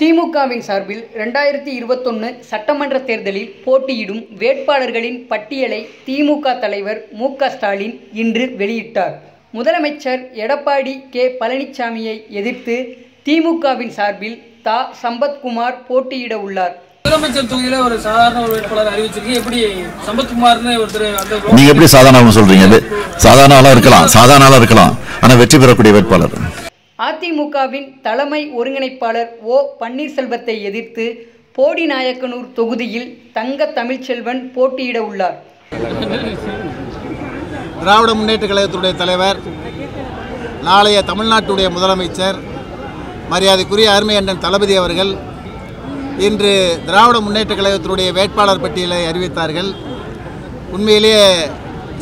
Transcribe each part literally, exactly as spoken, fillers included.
திமுகவின் சார்பில் இரண்டாயிரத்தி இருபத்தொன்று சட்டமன்ற தேர்தலில் போட்டியிடும் வேட்பாளர்களின் பட்டியலை திமுக தலைவர் மூக்க ஸ்டாலின் இன்று வெளியிட்டார். முதலமைச்சர் எடப்பாடி கே பழனிச்சாமியை எதிர்த்து திமுகவின் சார்பில் தா சம்பத் குமார் போட்டியிட உள்ளார். முதலமைச்சர் தொகுதியில் ஒரு சாதாரண ஒரு வேட்பாளர் அறிவிச்சிருக்கீங்க, எப்படி சம்பத் குமார்னு ஒருத்தர் நீங்க எப்படி சாதாரண சொல்றீங்க? அது சாதாரண ஆளா இருக்கலாம், சாதாரண ஆளா இருக்கலாம், ஆனா வெற்றி பெறக்கூடிய வேட்பாளர். அதிமுகவின் தலைமை ஒருங்கிணைப்பாளர் ஓ பன்னீர் செல்வத்தை எதிர்த்து போடிநாயக்கனூர் தொகுதியில் தங்க தமிழ் செல்வன் போட்டியிட உள்ளார். திராவிட முன்னேற்ற கழகத்துடைய தலைவர், நாளைய தமிழ்நாட்டுடைய முதலமைச்சர் மரியாதைக்குரிய ஆர்.எம்.என். தளபதி அவர்கள் இன்று திராவிட முன்னேற்ற கழகத்தினுடைய வேட்பாளர் பட்டியலை அறிவித்தார்கள். உண்மையிலேயே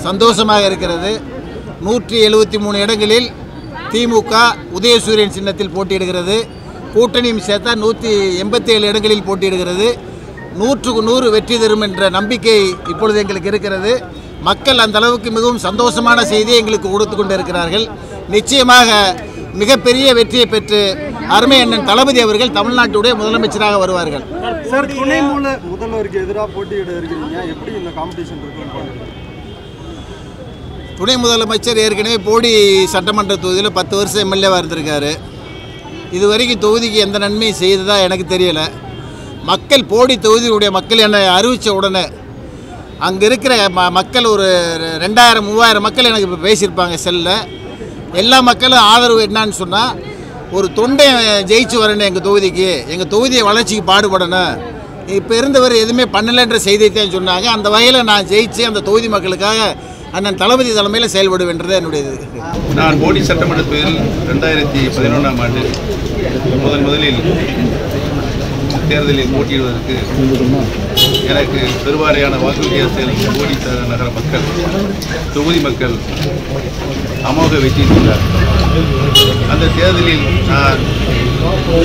சந்தோஷமாக இருக்கிறது. நூற்றி எழுபத்தி மூணு இடங்களில் திமுக உதயசூரியன் சின்னத்தில் போட்டியிடுகிறது. கூட்டணியும் சேர்த்தா நூற்றி எண்பத்தி ஏழு இடங்களில் போட்டியிடுகிறது. நூற்றுக்கு நூறு வெற்றி தரும் என்ற நம்பிக்கை இப்பொழுது எங்களுக்கு இருக்கிறது. மக்கள் அந்த அளவுக்கு மிகவும் சந்தோஷமான செய்தியை எங்களுக்கு கொடுத்து கொண்டிருக்கிறார்கள். நிச்சயமாக மிகப்பெரிய வெற்றியை பெற்று அருமை அண்ணன் தளபதி அவர்கள் தமிழ்நாட்டுடைய முதலமைச்சராக வருவார்கள். சார், துணை முதல்வருக்கு எதிராக போட்டியிட இருக்கிறீங்க, எப்படி இந்த காம்படிஷன் இருக்குன்னு? துணை முதலமைச்சர் ஏற்கனவே போடி சட்டமன்ற தொகுதியில் பத்து வருஷம் எம்எல்ஏவாக இருந்திருக்காரு. இது வரைக்கும் தொகுதிக்கு எந்த நன்மையும் செய்ததா எனக்கு தெரியலை. மக்கள் போடி தொகுதியுடைய மக்கள் என்னை அறிவித்த உடனே அங்கே இருக்கிற ம மக்கள் ஒரு ரெண்டாயிரம் மூவாயிரம் மக்கள் எனக்கு இப்போ பேசியிருப்பாங்க செல்லில். எல்லா மக்களும் ஆதரவு என்னான்னு சொன்னால், ஒரு தொண்டை ஜெயிச்சு வரணும் எங்கள் தொகுதிக்கு, எங்கள் தொகுதியை வளர்ச்சிக்கு பாடுபடணும், இப்போ இருந்தவர் எதுவுமே பண்ணலைன்ற செய்தியத்தான் சொன்னாங்க. அந்த வகையில் நான் ஜெயிச்சு அந்த தொகுதி மக்களுக்காக அண்ணன் தளபதி தலைமையில் செயல்படுவென்றது என்னுடைய இது. நான் போடி சட்டமன்ற தொகுதியில் ரெண்டாயிரத்தி பதினொன்றாம் ஆண்டு முதன் முதலில் தேர்தலில் போட்டியிடுவதற்கு எனக்கு பெருவாரியான வாக்கு வித்தியாசத்தில் போடி நகர மக்கள், தொகுதி மக்கள் அமோக வெற்றி பெற்றார். அந்த தேர்தலில் நான்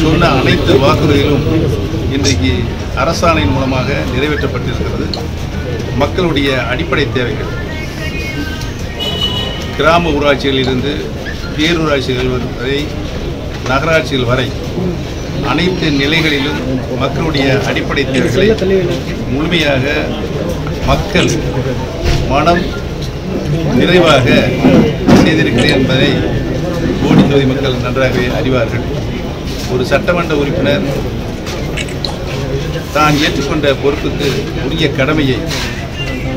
சொன்ன அனைத்து வாக்குறுதிகளும் இன்றைக்கு அரசாணையின் மூலமாக நிறைவேற்றப்பட்டிருக்கிறது. மக்களுடைய அடிப்படை தேவைகள், கிராம ஊராட்சிகளிலிருந்து பேரூராட்சிகள் வரை, நகராட்சிகள் வரை அனைத்து நிலைகளிலும் மக்களுடைய அடிப்படை தேவைகளை முழுமையாக மக்கள் மனம் நிறைவாக செய்திருக்கிறேன் என்பதை போடி தொகுதி மக்கள் நன்றாகவே அறிவார்கள். ஒரு சட்டமன்ற உறுப்பினர் தான் ஏற்றுக்கொண்ட பொறுப்புக்கு உரிய கடமையை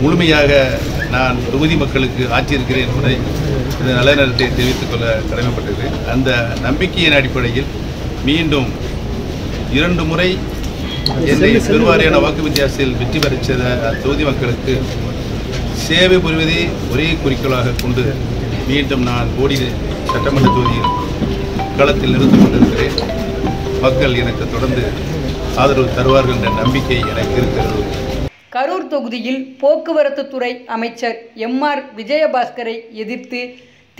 முழுமையாக நான் தொகுதி மக்களுக்கு ஆற்றியிருக்கிறேன் என்பதை இந்த நல்ல நேரத்தை தெரிவித்துக் கொள்ள கடமைப்பட்டிருக்கிறேன். அந்த நம்பிக்கையின் அடிப்படையில் மீண்டும் இரண்டு முறை என்னை பெருவாரியான வாக்கு வித்தியாசத்தில் வெற்றி பெறச் செய்த தொகுதி மக்களுக்கு சேவை புரிவதே ஒரே குறிக்கோளாக கொண்டு மீண்டும் நான் போடி சட்டமன்ற தொகுதியில் களத்தில் நிறுத்தி கொண்டிருக்கிறேன். மக்கள் எனக்கு தொடர்ந்து ஆதரவு தருவார்கள் என்ற நம்பிக்கை எனக்கு இருக்கிறது. கரூர் தொகுதியில் போக்குவரத்து துறை அமைச்சர் எம் ஆர் விஜயபாஸ்கரை எதிர்த்து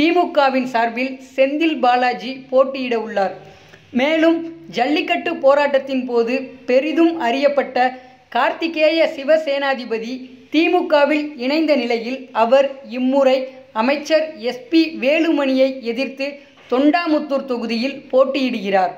திமுகவின் சார்பில் செந்தில் பாலாஜி போட்டியிட உள்ளார். மேலும் ஜல்லிக்கட்டு போராட்டத்தின் போது பெரிதும் அறியப்பட்ட கார்த்திகேய சிவசேனாதிபதி திமுகவில் இணைந்த நிலையில் அவர் இம்முறை அமைச்சர் எஸ் பி வேலுமணியை எதிர்த்து தொண்டாமுத்தூர் தொகுதியில் போட்டியிடுகிறார்.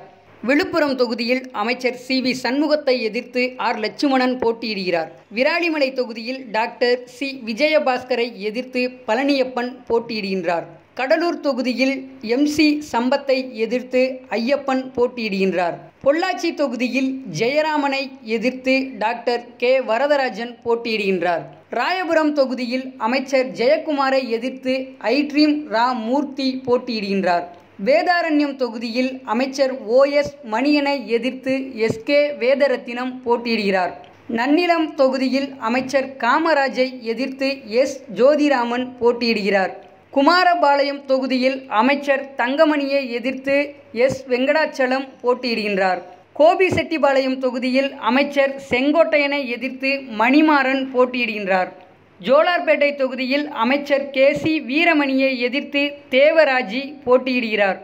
விழுப்புரம் தொகுதியில் அமைச்சர் சி வி சண்முகத்தை எதிர்த்து ஆர் லட்சுமணன் போட்டியிடுகிறார். விராலிமலை தொகுதியில் டாக்டர் சி விஜயபாஸ்கரை எதிர்த்து பழனியப்பன் போட்டியிடுகின்றார். கடலூர் தொகுதியில் எம் சி சம்பத்தை எதிர்த்து ஐயப்பன் போட்டியிடுகின்றார். பொள்ளாச்சி தொகுதியில் ஜெயராமனை எதிர்த்து டாக்டர் கே வரதராஜன் போட்டியிடுகின்றார். ராயபுரம் தொகுதியில் அமைச்சர் ஜெயக்குமாரை எதிர்த்து ஐட்ரீம் ரா மூர்த்தி போட்டியிடுகின்றார். வேதாரண்யம் தொகுதியில் அமைச்சர் ஓ எஸ் மணியனை எதிர்த்து எஸ் கே வேதரத்தினம் போட்டியிடுகிறார். நன்னிலம் தொகுதியில் அமைச்சர் காமராஜை எதிர்த்து எஸ் ஜோதிராமன் போட்டியிடுகிறார். குமாரபாளையம் தொகுதியில் அமைச்சர் தங்கமணியை எதிர்த்து எஸ் வெங்கடாச்சலம் போட்டியிடுகின்றார். கோபிசெட்டிபாளையம் தொகுதியில் அமைச்சர் செங்கோட்டையனை எதிர்த்து மணிமாறன் போட்டியிடுகின்றார். ஜோலார்பேட்டை தொகுதியில் அமைச்சர் கே சி வீரமணியை எதிர்த்து தேவராஜி போட்டியிடுகிறார்.